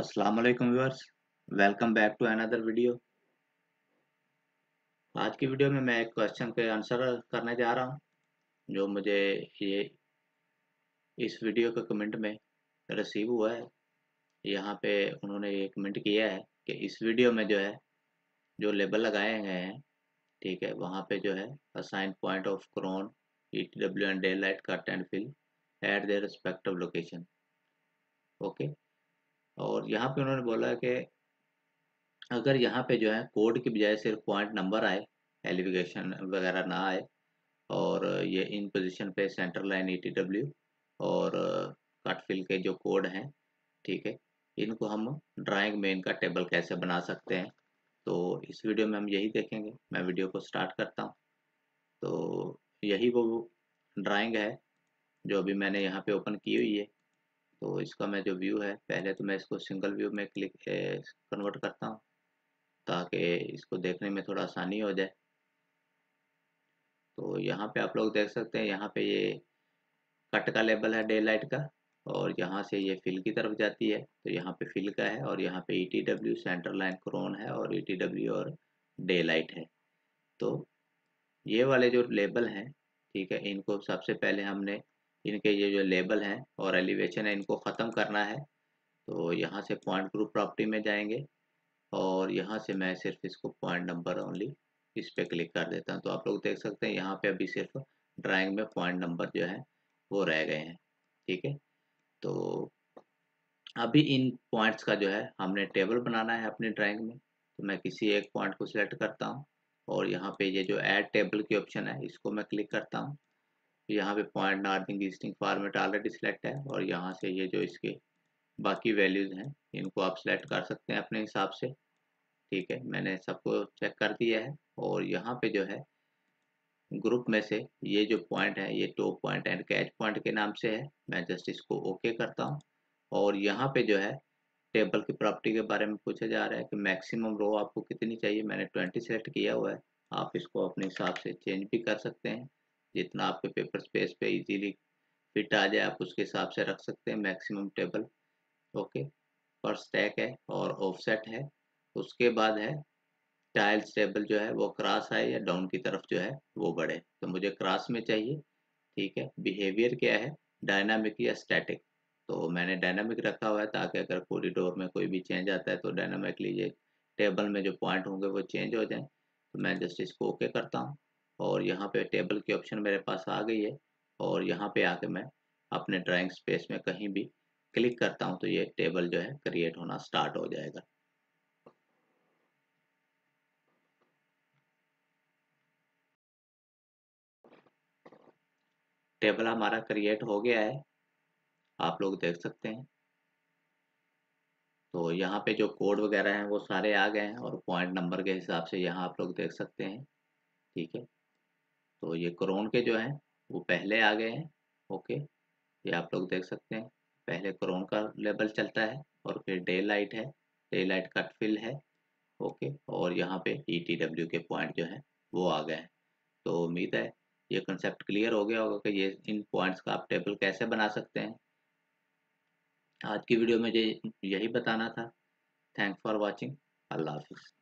अस्सलामुअलैकुम viewers, welcome back to another video. आज की वीडियो में मैं एक क्वेश्चन के आंसर करने जा रहा हूं जो मुझे ये इस वीडियो के कमेंट में रिसीव हुआ है। यहाँ पे उन्होंने ये कमेंट किया है कि इस वीडियो में जो है जो लेबल लगाए गए हैं, ठीक है, वहाँ पे जो है assign point of crown ETW and day light cut and fill at their respective location, okay. और यहाँ पे उन्होंने बोला कि अगर यहाँ पे जो है कोड की बजाय सिर्फ पॉइंट नंबर आए, एलिवेशन वगैरह ना आए, और ये इन पोजीशन पे सेंटर लाइन ईटीडब्ल्यू और कटफिल के जो कोड हैं, ठीक है, इनको हम ड्राइंग में इनका टेबल कैसे बना सकते हैं, तो इस वीडियो में हम यही देखेंगे। मैं वीडियो को स्टार्ट करता हूँ। तो यही वो ड्राइंग है जो अभी मैंने यहाँ पे ओपन की हुई है। तो इसका मैं जो व्यू है, पहले तो मैं इसको सिंगल व्यू में क्लिक कन्वर्ट करता हूँ ताकि इसको देखने में थोड़ा आसानी हो जाए। तो यहाँ पे आप लोग देख सकते हैं, यहाँ पे ये कट का लेबल है डे लाइट का, और यहाँ से ये फिल की तरफ जाती है, तो यहाँ पे फिल का है, और यहाँ पे ईटीडब्ल्यू सेंटर लाइन क्रोन है और ईटीडब्ल्यू और डे लाइट है। तो ये वाले जो लेबल हैं, ठीक है, इनको सबसे पहले हमने इनके ये जो लेबल हैं और एलिवेशन है इनको ख़त्म करना है। तो यहाँ से पॉइंट ग्रुप प्रॉपर्टी में जाएंगे और यहाँ से मैं सिर्फ इसको पॉइंट नंबर ओनली इस पर क्लिक कर देता हूँ। तो आप लोग देख सकते हैं यहाँ पे अभी सिर्फ ड्राइंग में पॉइंट नंबर जो है वो रह गए हैं, ठीक है। तो अभी इन पॉइंट्स का जो है हमने टेबल बनाना है अपनी ड्राइंग में। तो मैं किसी एक पॉइंट को सिलेक्ट करता हूँ और यहाँ पे ये जो ऐड टेबल की ऑप्शन है इसको मैं क्लिक करता हूँ। यहाँ पे point northing easting format already select है, और यहाँ से ये जो इसके बाकी वैल्यूज़ हैं इनको आप सेलेक्ट कर सकते हैं अपने हिसाब से, ठीक है। मैंने सबको चेक कर दिया है, और यहाँ पे जो है ग्रुप में से ये जो पॉइंट है ये top point and catch point के नाम से है। मैं जस्ट इसको ओके करता हूँ, और यहाँ पे जो है टेबल की प्रॉपर्टी के बारे में पूछा जा रहा है कि मैक्सिमम रो आपको कितनी चाहिए। मैंने 20 सेलेक्ट किया हुआ है, आप इसको अपने हिसाब से चेंज भी कर सकते हैं, जितना आपके पेपर स्पेस पे इजीली फिट आ जाए आप उसके हिसाब से रख सकते हैं। मैक्सिमम टेबल ओके पर स्टैक है और ऑफसेट है। उसके बाद है टाइल्स टेबल जो है वो क्रॉस है या डाउन की तरफ जो है वो बढ़े, तो मुझे क्रॉस में चाहिए, ठीक है। बिहेवियर क्या है, डायनामिक या स्टैटिक, तो मैंने डायनामिक रखा हुआ है ताकि अगर कॉरिडोर में कोई भी चेंज आता है तो डायनामिकली ये टेबल में जो पॉइंट होंगे वो चेंज हो जाए। तो मैं जस्ट इसको ओके करता हूँ, और यहाँ पे टेबल की ऑप्शन मेरे पास आ गई है, और यहाँ पे आके मैं अपने ड्राइंग स्पेस में कहीं भी क्लिक करता हूँ तो ये टेबल जो है क्रिएट होना स्टार्ट हो जाएगा। टेबल हमारा क्रिएट हो गया है, आप लोग देख सकते हैं। तो यहाँ पे जो कोड वगैरह हैं वो सारे आ गए हैं, और पॉइंट नंबर के हिसाब से यहाँ आप लोग देख सकते हैं, ठीक है। तो ये क्रोन के जो हैं वो पहले आ गए हैं, ओके, ये आप लोग देख सकते हैं। पहले क्रोन का लेबल चलता है, और फिर डे लाइट है, डे लाइट कट फिल है, ओके, और यहाँ पे ईटीडब्ल्यू के पॉइंट जो हैं वो आ गए हैं। तो उम्मीद है ये कंसेप्ट क्लियर हो गया होगा कि ये इन पॉइंट्स का आप टेबल कैसे बना सकते हैं। आज की वीडियो में मुझे यही बताना था। थैंक्स फॉर वॉचिंग, अल्लाह हाफिज़।